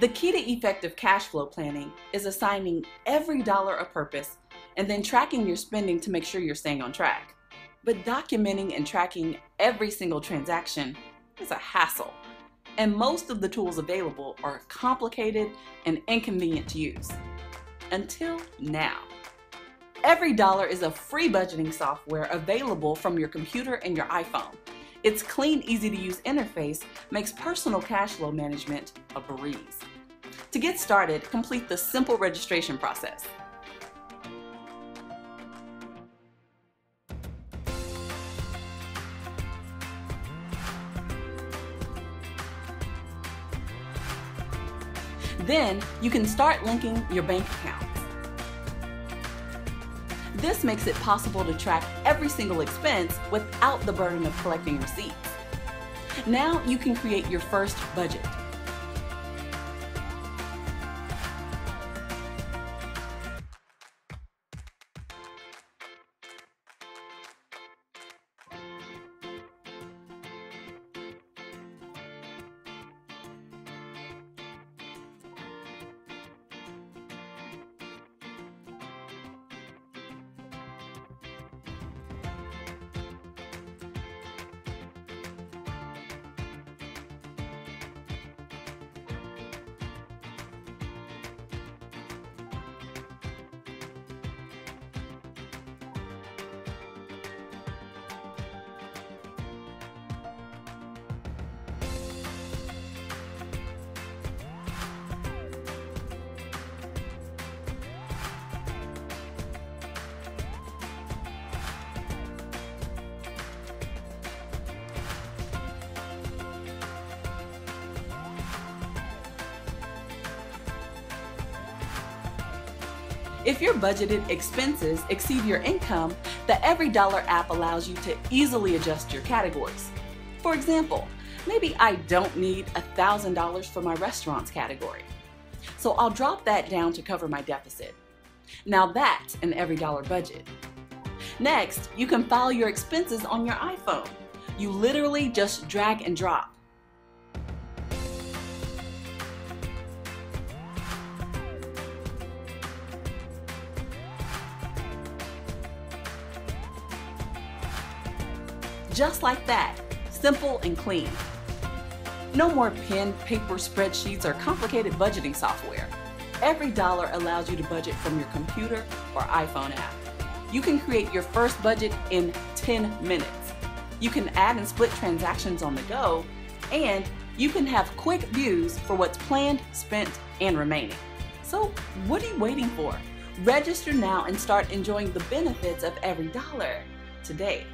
The key to effective cash flow planning is assigning every dollar a purpose and then tracking your spending to make sure you're staying on track. But documenting and tracking every single transaction is a hassle, and most of the tools available are complicated and inconvenient to use. Until now. EveryDollar is a free budgeting software available from your computer and your iPhone. Its clean, easy-to-use interface makes personal cash flow management a breeze. To get started, complete the simple registration process. Then you can start linking your bank account. This makes it possible to track every single expense without the burden of collecting receipts. Now you can create your first budget. If your budgeted expenses exceed your income, the EveryDollar app allows you to easily adjust your categories. For example, maybe I don't need $1,000 for my restaurants category, so I'll drop that down to cover my deficit. Now that's an EveryDollar budget. Next, you can file your expenses on your iPhone. You literally just drag and drop. Just like that, simple and clean. No more pen, paper, spreadsheets, or complicated budgeting software. EveryDollar allows you to budget from your computer or iPhone app. You can create your first budget in 10 minutes. You can add and split transactions on the go, and you can have quick views for what's planned, spent, and remaining. So what are you waiting for? Register now and start enjoying the benefits of EveryDollar today.